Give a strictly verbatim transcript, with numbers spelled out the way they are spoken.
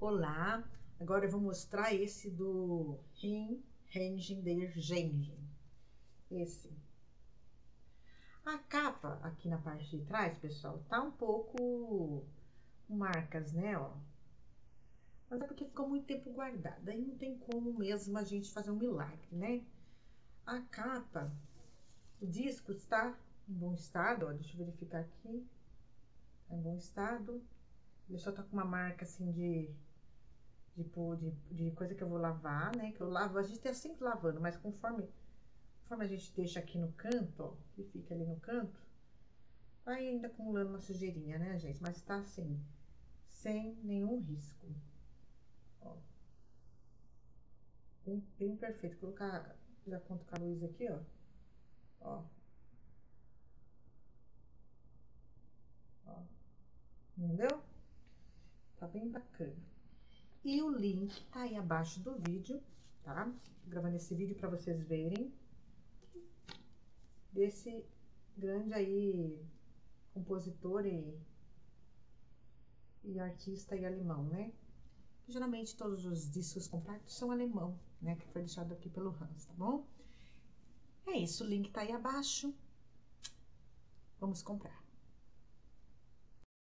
Olá, agora eu vou mostrar esse do Im Reigen der Geigen, esse. A capa aqui na parte de trás, pessoal, tá um pouco com marcas, né, ó. Mas é porque ficou muito tempo guardada, aí não tem como mesmo a gente fazer um milagre, né? A capa, o disco está em bom estado, ó, deixa eu verificar aqui, tá em bom estado. Ele só tá com uma marca assim de, de, de, de coisa que eu vou lavar, né? Que eu lavo, a gente tá sempre lavando, mas conforme, conforme a gente deixa aqui no canto, ó, que fica ali no canto, vai ainda acumulando uma sujeirinha, né, gente? Mas tá assim, sem nenhum risco, ó. Bem, bem perfeito. Vou colocar, já conto com a luz aqui, ó. Ó. Ó. Entendeu? Tá bem bacana. E o link tá aí abaixo do vídeo, tá? Tô gravando esse vídeo para vocês verem desse grande aí compositor e, e artista e alemão, né? Geralmente todos os discos compactos são alemão, né? Que foi deixado aqui pelo Hans, tá bom? É isso, o link tá aí abaixo. Vamos comprar.